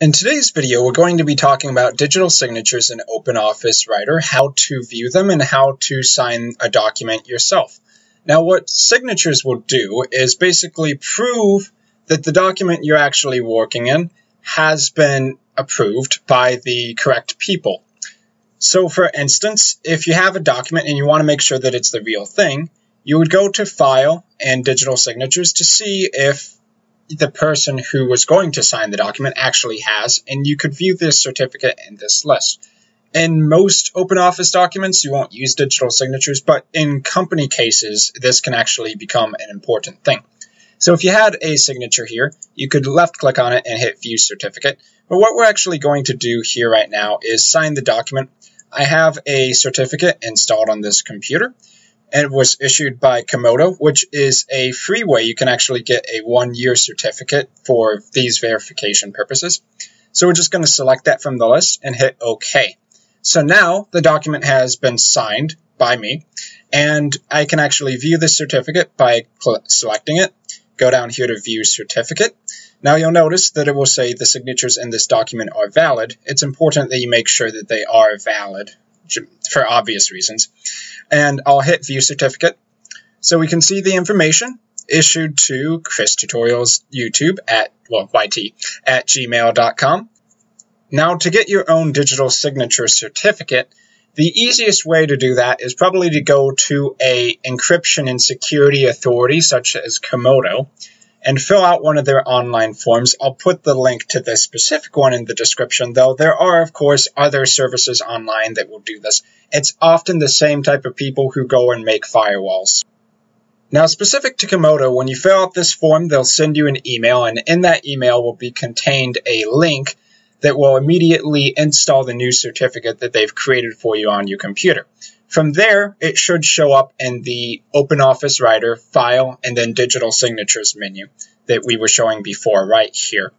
In today's video, we're going to be talking about digital signatures in OpenOffice Writer, how to view them, and how to sign a document yourself. Now, what signatures will do is basically prove that the document you're actually working in has been approved by the correct people. So, for instance, if you have a document and you want to make sure that it's the real thing, you would go to File and Digital Signatures to see if the person who was going to sign the document actually has, and you could view this certificate in this list. In most OpenOffice documents, you won't use digital signatures, but in company cases, this can actually become an important thing. So if you had a signature here, you could left-click on it and hit View Certificate. But what we're actually going to do here right now is sign the document. I have a certificate installed on this computer, and it was issued by Comodo, which is a free way you can actually get a one-year certificate for these verification purposes. So we're just going to select that from the list and hit OK. So now the document has been signed by me, and I can actually view this certificate by selecting it. Go down here to View Certificate. Now you'll notice that it will say the signatures in this document are valid. It's important that you make sure that they are valid, for obvious reasons. And I'll hit View Certificate. So we can see the information issued to Chris Tutorials YouTube at gmail.com. Now, to get your own digital signature certificate, the easiest way to do that is probably to go to an encryption and security authority such as Comodo and fill out one of their online forms. I'll put the link to this specific one in the description, though there are, of course, other services online that will do this. It's often the same type of people who go and make firewalls. Now, specific to Comodo, when you fill out this form, they'll send you an email, and in that email will be contained a link that will immediately install the new certificate that they've created for you on your computer. From there, it should show up in the OpenOffice Writer, File, and then Digital Signatures menu that we were showing before right here.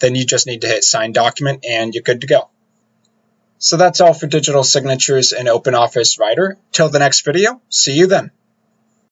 Then you just need to hit Sign Document and you're good to go. So that's all for digital signatures in OpenOffice Writer. Till the next video, see you then.